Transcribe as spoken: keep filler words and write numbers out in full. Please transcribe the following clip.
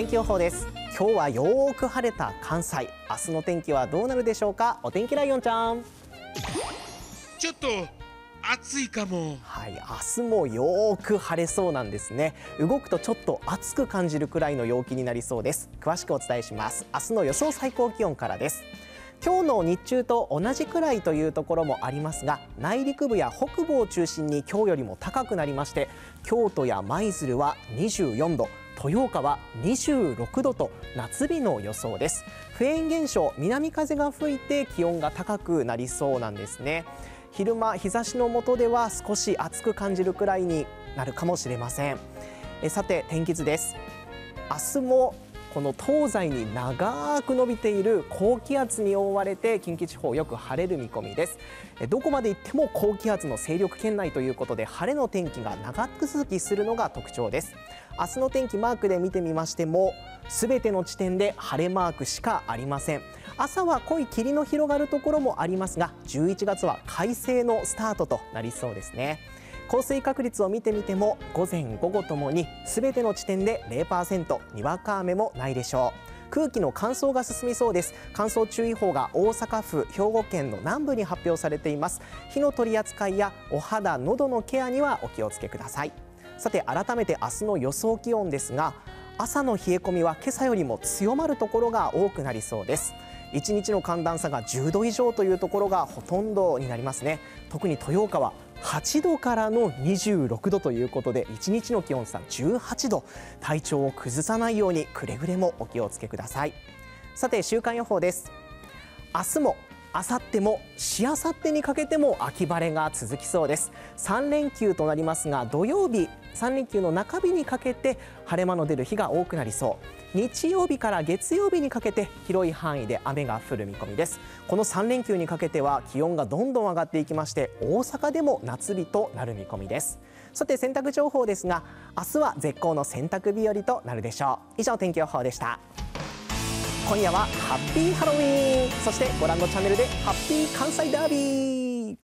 天気予報です。今日はよーく晴れた関西、明日の天気はどうなるでしょうか。お天気ライオンちゃん。ちょっと暑いかも。はい、明日もよーく晴れそうなんですね。動くとちょっと暑く感じるくらいの陽気になりそうです。詳しくお伝えします。明日の予想最高気温からです。今日の日中と同じくらいというところもありますが、内陸部や北部を中心に今日よりも高くなりまして、京都や舞鶴はにじゅうよんど、豊岡はにじゅうろくどと夏日の予想です。フェーン現象、南風が吹いて気温が高くなりそうなんですね。昼間日差しの下では少し暑く感じるくらいになるかもしれません。えさて天気図です。明日もこの東西に長く伸びている高気圧に覆われて、近畿地方よく晴れる見込みです。どこまで行っても高気圧の勢力圏内ということで、晴れの天気が長く続きするのが特徴です。明日の天気マークで見てみましても、すべての地点で晴れマークしかありません。朝は濃い霧の広がるところもありますが、じゅういちがつは快晴のスタートとなりそうですね。降水確率を見てみても、午前午後ともにすべての地点で ゼロパーセント、 にわか雨もないでしょう。空気の乾燥が進みそうです。乾燥注意報が大阪府、兵庫県の南部に発表されています。火の取り扱いやお肌、喉のケアにはお気をつけください。さて改めて明日の予想気温ですが、朝の冷え込みは今朝よりも強まるところが多くなりそうです。いちにちの寒暖差がじゅうど以上というところがほとんどになりますね。特に豊岡ははちどからのにじゅうろくどということで、いちにちの気温差じゅうはちど、体調を崩さないようにくれぐれもお気をつけください。さて週間予報です。明日もあさってもしあさってにかけても秋晴れが続きそうです。さんれんきゅうとなりますが、土曜日さんれんきゅうの中日にかけて晴れ間の出る日が多くなりそう。日曜日から月曜日にかけて広い範囲で雨が降る見込みです。このさんれんきゅうにかけては気温がどんどん上がっていきまして、大阪でも夏日となる見込みです。さて洗濯情報ですが、明日は絶好の洗濯日和となるでしょう。以上天気予報でした。今夜はハッピーハロウィーン、そしてご覧のチャンネルでハッピー関西ダービー。